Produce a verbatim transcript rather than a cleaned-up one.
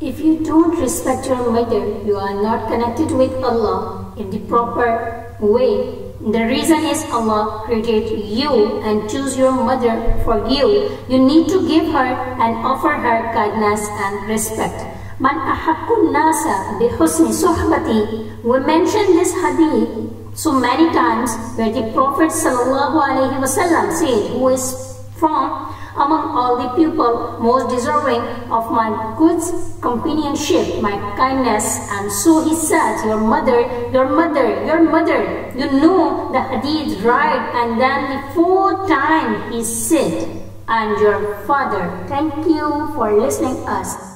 If you don't respect your mother, you are not connected with Allah in the proper way. The reason is Allah created you and chose your mother for you. You need to give her and offer her kindness and respect. Man ahaqqun nasa bi husni suhbati. We mentioned this hadith so many times where the Prophet ﷺ said, who is from among all the people most deserving of my good companionship, my kindness. And so he said, your mother, your mother, your mother. You know the hadith, right? And then the fourth time he said, and your father. Thank you for listening us.